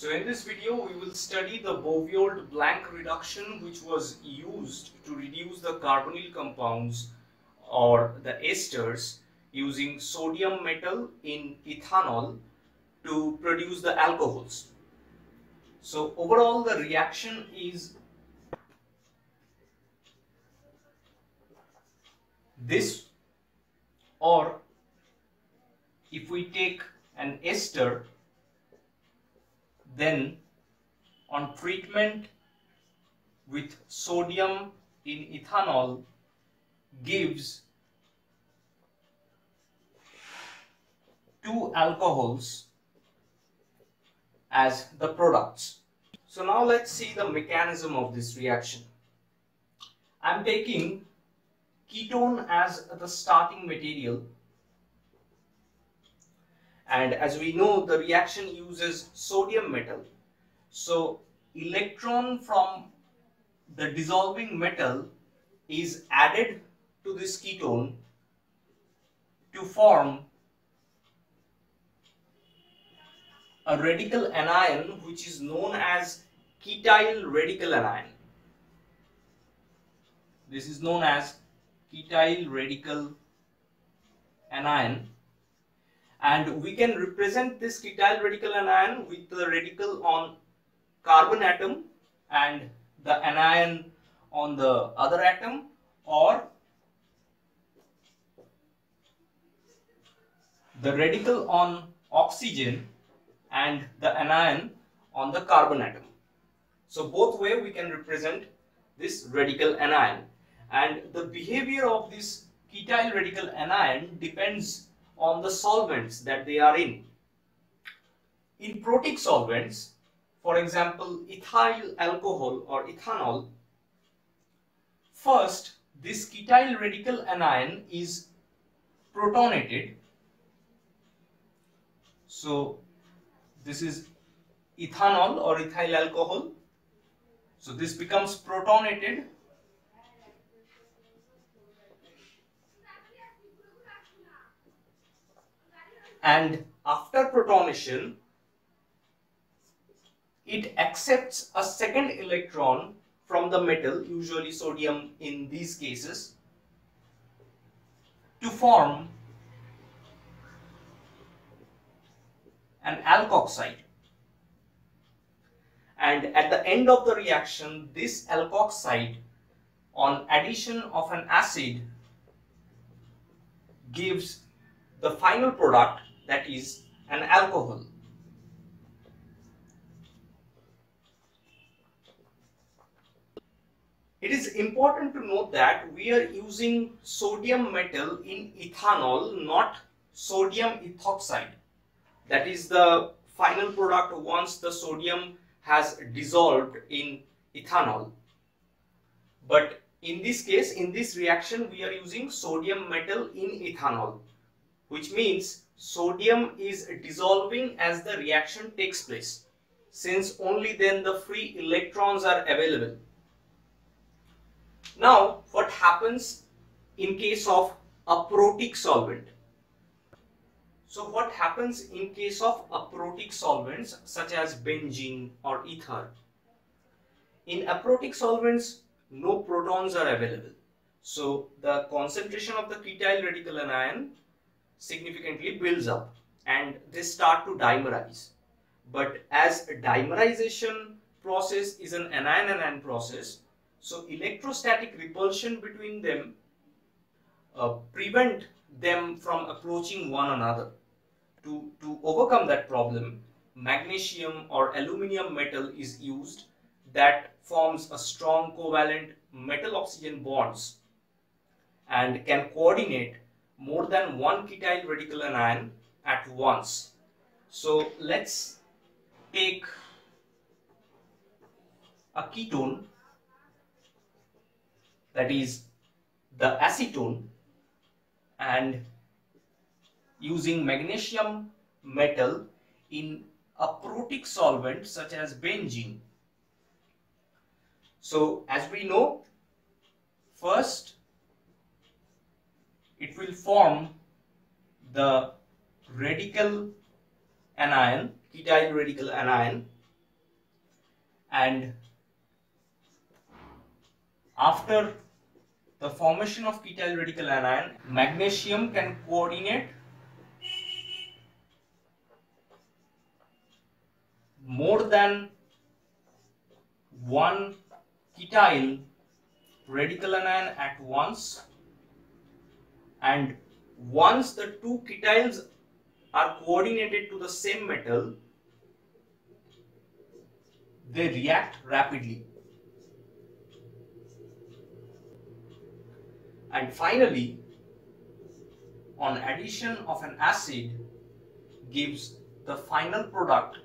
So in this video we will study the Bouveault-Blanc reduction, which was used to reduce the carbonyl compounds or the esters using sodium metal in ethanol to produce the alcohols. So overall the reaction is this, or if we take an ester, then on treatment with sodium in ethanol gives two alcohols as the products. So now let's see the mechanism of this reaction. I'm taking ketone as the starting material, and as we know the reaction uses sodium metal, so electron from the dissolving metal is added to this ketone to form a radical anion, which is known as ketyl radical anion. This is known as ketyl radical anion, and we can represent this ketyl radical anion with the radical on carbon atom and the anion on the other atom, or the radical on oxygen and the anion on the carbon atom. So both way we can represent this radical anion. And the behavior of this ketyl radical anion depends on the solvents that they are in. In protic solvents, for example ethyl alcohol or ethanol, first this ketyl radical anion is protonated. So this is ethanol or ethyl alcohol, so this becomes protonated. And after protonation, it accepts a second electron from the metal, usually sodium in these cases, to form an alkoxide. And at the end of the reaction, this alkoxide, on addition of an acid, gives the final product, that is an alcohol. It is important to note that we are using sodium metal in ethanol, not sodium ethoxide. That is the final product once the sodium has dissolved in ethanol. But in this case, in this reaction, we are using sodium metal in ethanol, which means sodium is dissolving as the reaction takes place, since only then the free electrons are available. Now, what happens in case of a protic solvent? So what happens in case of aprotic solvents such as benzene or ether? In aprotic solvents, no protons are available. So the concentration of the ketyl radical anion significantly builds up and they start to dimerize. But as a dimerization process is an anion-anion process, so electrostatic repulsion between them prevent them from approaching one another. To overcome that problem, magnesium or aluminum metal is used that forms a strong covalent metal-oxygen bonds and can coordinate more than one ketyl radical anion at once. So let's take a ketone, that is the acetone, and using magnesium metal in a protic solvent such as benzene. So as we know, first it will form the radical anion, ketyl radical anion, and after the formation of ketyl radical anion, magnesium can coordinate more than one ketyl radical anion at once, and once the two ketyls are coordinated to the same metal, they react rapidly. And finally, on addition of an acid gives the final product,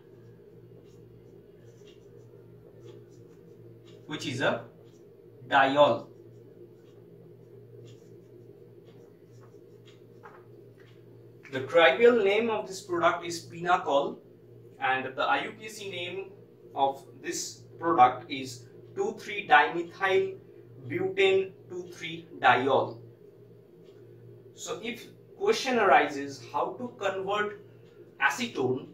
which is a diol. The trivial name of this product is Pinacol, and the IUPAC name of this product is 2,3-dimethyl butane 2,3-diol. So if question arises how to convert acetone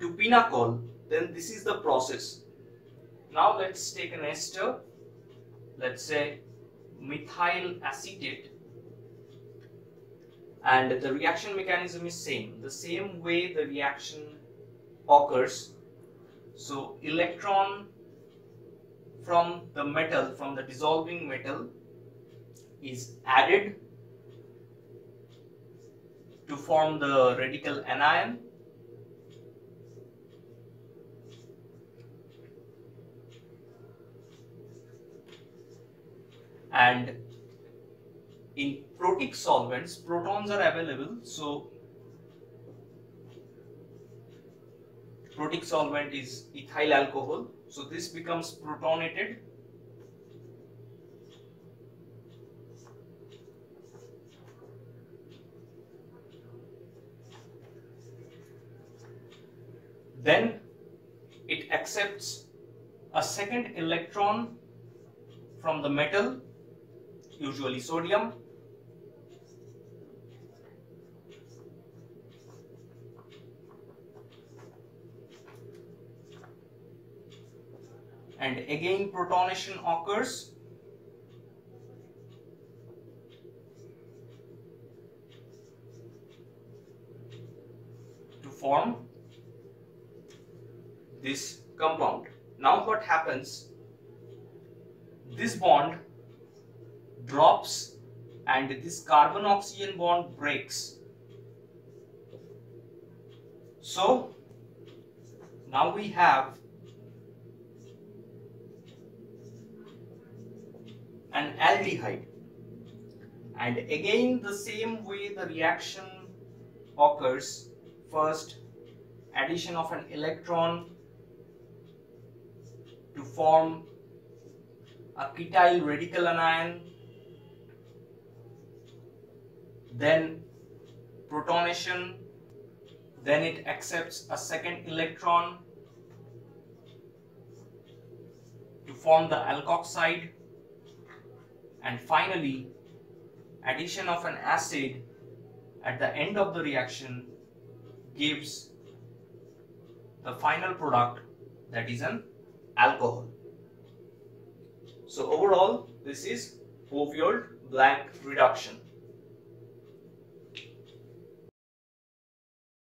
to Pinacol, then this is the process. Now let's take an ester, let's say methyl acetate, and the reaction mechanism is same, the same way the reaction occurs. So electron from the metal, from the dissolving metal, is added to form the radical anion, and in protic solvents protons are available, so protic solvent is ethyl alcohol. So this becomes protonated, then it accepts a second electron from the metal, usually sodium, and again protonation occurs, to form this compound. Now what happens? This bond drops and this carbon oxygen bond breaks. So now we have an aldehyde, and again the same way the reaction occurs, first addition of an electron to form a ketyl radical anion, then protonation, then it accepts a second electron to form the alkoxide, and finally addition of an acid at the end of the reaction gives the final product, that is an alcohol. So overall, this is Bouveault-Blanc reduction.